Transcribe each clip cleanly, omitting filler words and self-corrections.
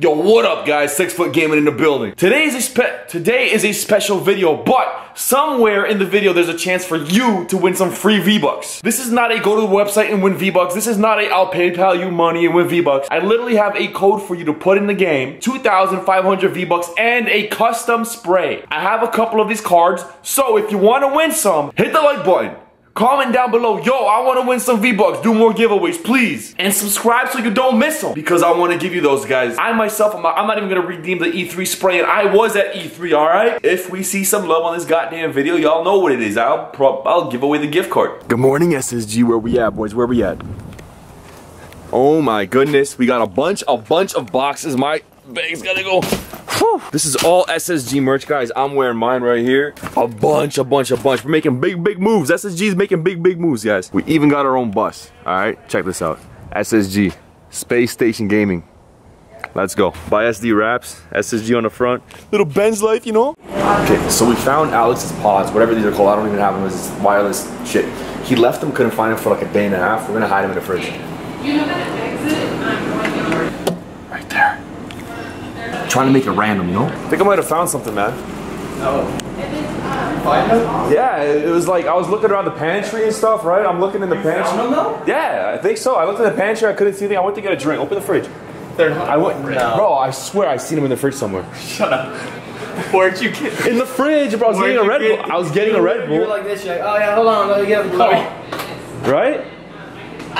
Yo, what up guys, 6FootGaming in the building. Today is a special video, but somewhere in the video there's a chance for you to win some free V-Bucks. This is not a go to the website and win V-Bucks. This is not a I'll PayPal you money and win V-Bucks. I literally have a code for you to put in the game, 2,500 V-Bucks and a custom spray. I have a couple of these cards, so if you want to win some, hit the like button. Comment down below, yo, I want to win some V-Bucks, do more giveaways, please. And subscribe so you don't miss them, because I want to give you those, guys. I myself, I'm not even going to redeem the E3 spray, and I was at E3, alright? If we see some love on this goddamn video, y'all know what it is. I'll give away the gift card. Good morning, SSG. Where we at, boys? Where we at? Oh my goodness, we got a bunch of boxes. My bag's gotta go. Whew. This is all SSG merch, guys. I'm wearing mine right here. A bunch. We're making big moves. SSG's making big moves, guys. We even got our own bus. All right, check this out. SSG, Space Station Gaming. Let's go. Buy SD wraps, SSG on the front. Little Benz life, you know? Okay, so we found Alex's pods, whatever these are called. I don't even have them. It's wireless shit. He left them, couldn't find them for like a day and a half. We're gonna hide them in the fridge. You know that exit? Right there. Trying to make it random, you know? I think I might have found something, man. Oh. Yeah, it was like, I was looking around the pantry and stuff, right? I'm looking in the pantry. Found them though? Yeah, I think so. I looked in the pantry, I couldn't see anything. I went to get a drink. Open the fridge. They're not in the fridge. No. Bro, I swear I seen them in the fridge somewhere. Shut up. Where'd you get them? In the fridge, bro. I was getting a Red Bull. I was getting a Red Bull. You were like this, you're like, oh yeah, hold on, let me get the coffee. Right? I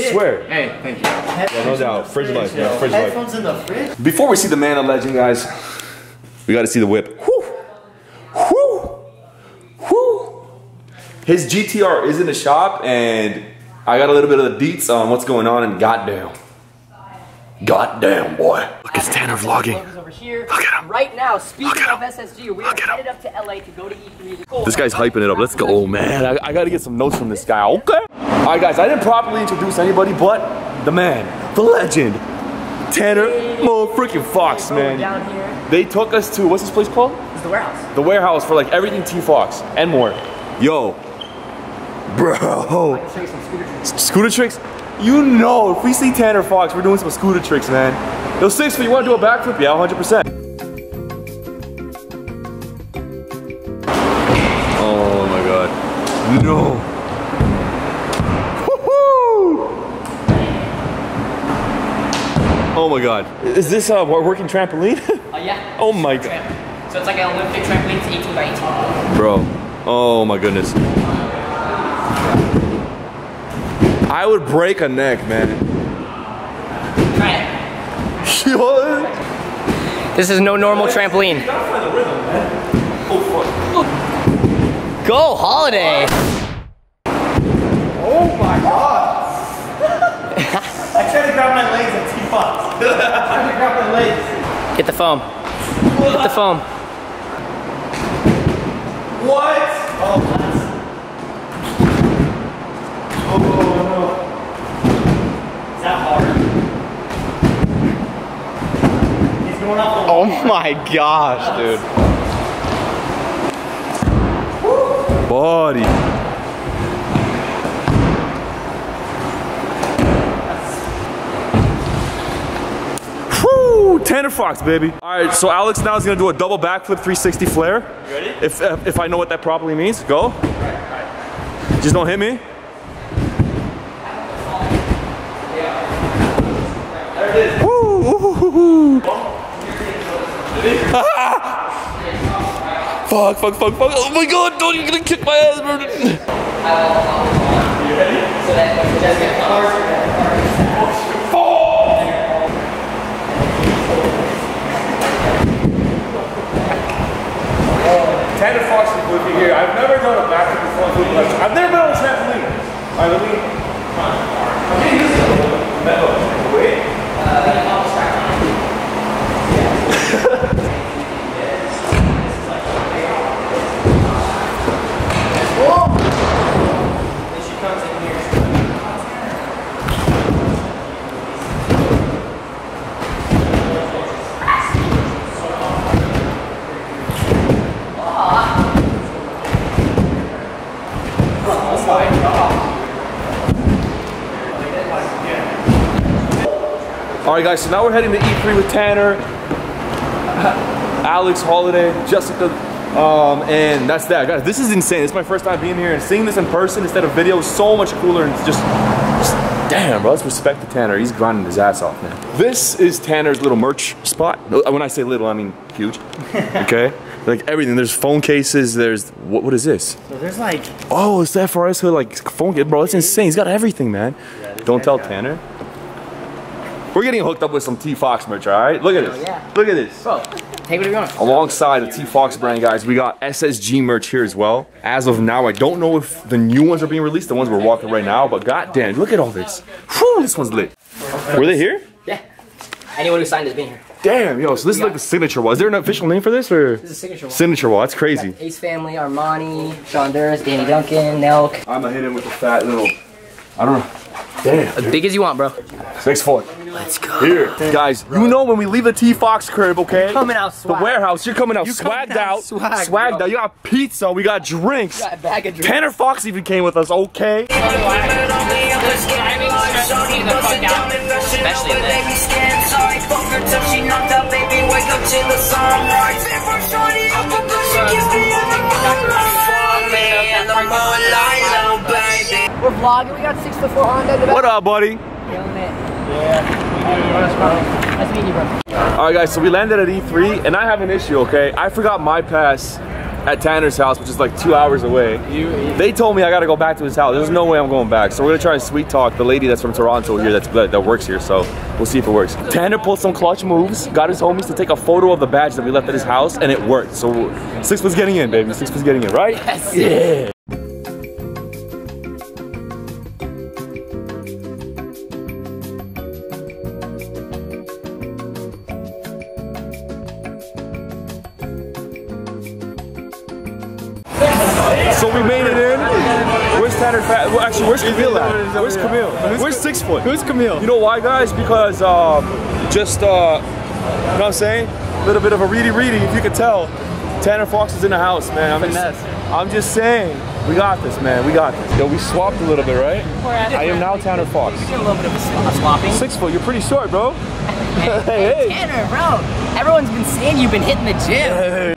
swear. Hey, thank you. Yeah, no doubt. Fridge life, man. Fridge life. Headphones in the fridge? Before we see the man of legend, guys, we gotta see the whip. Whoo! Whoo! Whoo! His GTR is in the shop, and I got a little bit of the deets on what's going on, and goddamn. Goddamn, boy. Look, it's Tanner vlogging. Look at him. Right now, speaking of SSG, we are headed up to LA to go to E3. This guy's hyping it up. Let's go, oh, man. I gotta get some notes from this guy, okay? All right, guys, I didn't properly introduce anybody but the man, the legend, Tanner freaking Fox, man. Down here. They took us to, what's this place called? It's the warehouse. The warehouse for like everything T Fox and more. Yo, bro. I can show you some scooter tricks. Scooter tricks? You know, if we see Tanner Fox, we're doing some scooter tricks, man. Yo, 6foot, you want to do a backflip? Yeah, 100%. Oh my God. No. Oh my God. Is this a working trampoline? Oh yeah. Oh my God. So it's like an Olympic trampoline, it's 18 by 18. Bro, oh my goodness. I would break a neck, man. Try it. This is no normal trampoline. You gotta find the rhythm, man. Oh fuck. Go, Holiday. Oh my God. I tried to grab my legs and T-Fox. Get the foam. Get the foam. What? Oh, no. Is that hard? It's going off the wall. Oh my gosh, dude. Woo. Body. Tanner Fox, baby. All right, so Alex now is gonna do a double backflip 360 flare. You ready? If I know what that properly means, go. All right, all right. Just don't hit me. Yeah. There it is. Woo! Woo-hoo-hoo-hoo. Ah! Fuck. Oh my God, don't, you're gonna kick my ass, bro. You ready? So that Jessica cars. Tanner Fox is with me here. I've never done a backflip before. I've never been on a trampoline. All right, let me. I'm getting used to the metal. Wait. Whoa! Then she comes in here. Alright guys, so now we're heading to E3 with Tanner, Alex, Holiday, Jessica, and that's that. Guys, this is insane. This is my first time being here and seeing this in person instead of video is so much cooler and just damn, bro, let's respect the Tanner. He's grinding his ass off, man. This is Tanner's little merch spot. When I say little, I mean huge, okay? Like everything, there's phone cases, there's, what is this? So there's like... Oh, it's the FRS hood, like phone case, bro, it's insane. He's got everything, man. Yeah, don't tell Tanner. We're getting hooked up with some T-Fox merch, all right? Look at this, yeah. Look at this. Bro, take what you want. Alongside the T-Fox brand, guys, we got SSG merch here as well. As of now, I don't know if the new ones are being released, the ones we're walking right now, but goddamn, look at all this. Whew, this one's lit. Were they here? Yeah, anyone who signed has been here. Damn, yo, so this is like the signature wall. Is there an official name for this, or? This is a signature wall. Signature wall, that's crazy. Ace Family, Armani, Shonduras, Danny Duncan, Nelk. I'm gonna hit him with a fat little, I don't know. Damn. As big as you want, bro. 6 foot. Let's go. Here. Guys, you know when we leave the T-Fox crib, okay? You're coming out swag. The warehouse, you're coming out swagged out. You got pizza, we got drinks. You got a bag of drinks. Tanner Fox even came with us, okay? We're vlogging, we got 6foot4honda. What up, buddy? Killing it. Yeah. Nice to meet you, bro. Alright guys, so we landed at E3 and I have an issue, okay? I forgot my pass at Tanner's house, which is like 2 hours away. They told me I gotta go back to his house. There's no way I'm going back. So we're gonna try and sweet talk the lady that's from Toronto here that works here, so we'll see if it works. Tanner pulled some clutch moves, got his homies to take a photo of the badge that we left at his house, and it worked. So 6 was getting in, baby. 6 was getting in, right? Yes. Yeah. So we made it in. Where's Tanner Fat? Well, actually, where's Camille at? Where's Camille? Where's 6 foot? Who's Camille? You know why, guys? Because you know what I'm saying? A little bit of a reedy, if you could tell. Tanner Fox is in the house, man. I'm just saying. We got this, man. We got this. Yo, we swapped a little bit, right? I am now Tanner Fox. You did a little bit of a swapping. 6 foot. You're pretty short, bro. Hey, Tanner, bro. Everyone's been saying you've been hitting the gym. Hey.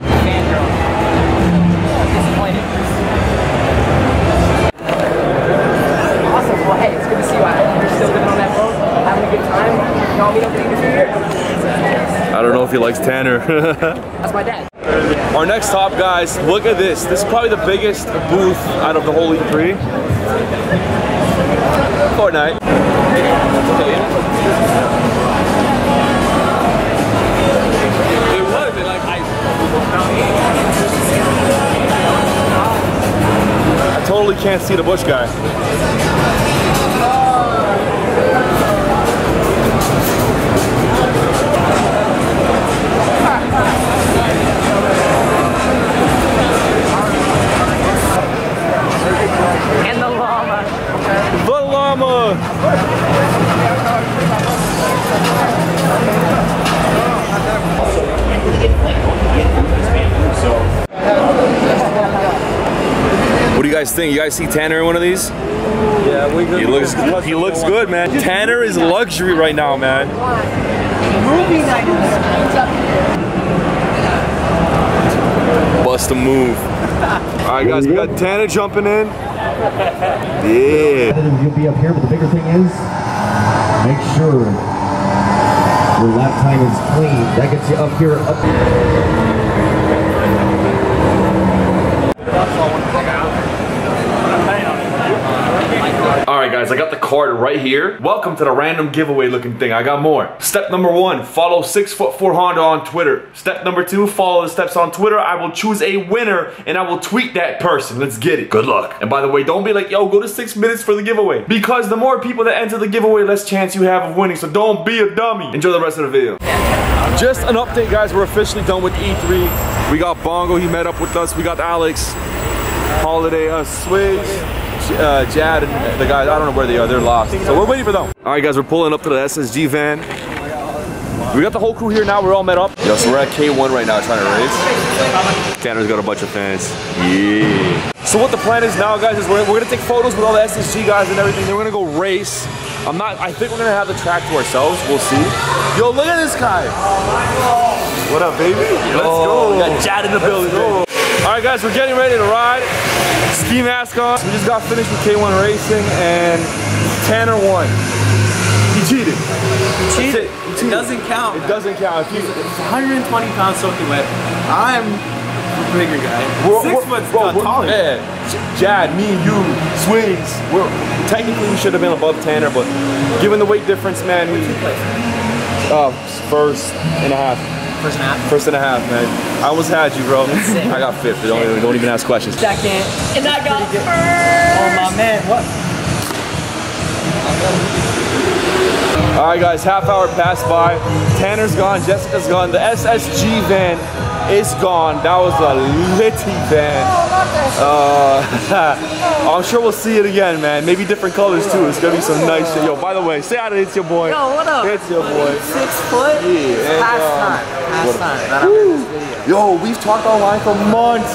Well, hey, it's good to see you. You're still living on that boat, having a good time. Y'all meet up in 2 years. I don't know if he likes Tanner. That's my dad. Our next stop, guys, look at this. This is probably the biggest booth out of the whole E3. Fortnite. It was, it like I totally can't see the bush guy. And the llama. The llama. What do you guys think? You guys see Tanner in one of these? Yeah, we good. He looks good, man. Tanner is luxury right now, man. Bust a move. Alright guys, we got Tanner jumping in. Yeah. You'll be up here, but the bigger thing is make sure your lap time is clean. That gets you up here, Alright guys, I got the card right here. Welcome to the random giveaway looking thing. I got more. Step number 1, follow 6foot4honda on Twitter. Step number 2, follow the steps on Twitter. I will choose a winner and I will tweet that person. Let's get it. Good luck. And by the way, don't be like, yo, go to 6 minutes for the giveaway. Because the more people that enter the giveaway, less chance you have of winning. So don't be a dummy. Enjoy the rest of the video. Just an update, guys. We're officially done with E3. We got Bongo, he met up with us. We got Alex, Holiday, Swayze. Jad and the guys, I don't know where they are, they're lost. So we're waiting for them. Alright guys, we're pulling up to the SSG van. We got the whole crew here now. We're all met up. Yo, so we're at K1 right now trying to race. Tanner's got a bunch of fans. Yeah. So what the plan is now, guys, is we're gonna take photos with all the SSG guys and everything. Then we're gonna go race. I think we're gonna have the track to ourselves. We'll see. Yo, look at this guy. What up, baby? Yo. Let's go. We got Jad in the building. All right, guys, we're getting ready to ride. Ski mask on. We just got finished with K1 racing, and Tanner won. He cheated. Cheated? It doesn't count. It doesn't count. It's 120 pounds soaking wet. I'm a bigger guy. 6 foot taller. Yeah. Jad, me, you, Swayze. Technically, we should have been above Tanner, but given the weight difference, man, First and a half, man. I almost had you, bro. I got fifth. Don't even ask questions. Second, and I got first. Oh my man, what? All right, guys. Half hour passed by. Tanner's gone. Jessica's gone. The SSG van is gone. That was a litty van. I'm sure we'll see it again, man. Maybe different colors too. It's gonna be some nice shit. Yo, by the way, say hi to It's Your Boy. Yo, what up? It's Your Boy. 6 foot. Yeah. Last time. Yo, we've talked online for months,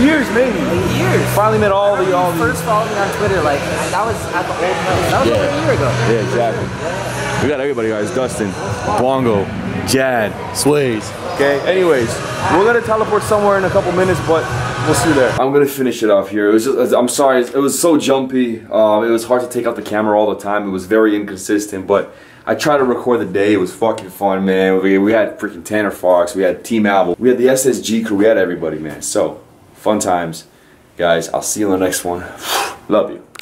years maybe. Years. Finally met all the. First followed me on Twitter, like that was at the old house. That was over a year ago. Yeah, exactly. Yeah. We got everybody, guys. Dustin, Bongo, Jad, Swayze. Okay. Anyways, we're gonna teleport somewhere in a couple minutes, but we'll see you there. I'm gonna finish it off here. It was just, I'm sorry, it was so jumpy. It was hard to take out the camera all the time. It was very inconsistent, but I tried to record the day. It was fucking fun, man. We had freaking Tanner Fox. We had Team Apple. We had the SSG crew. We had everybody, man. So fun times, guys. I'll see you in the next one. Love you.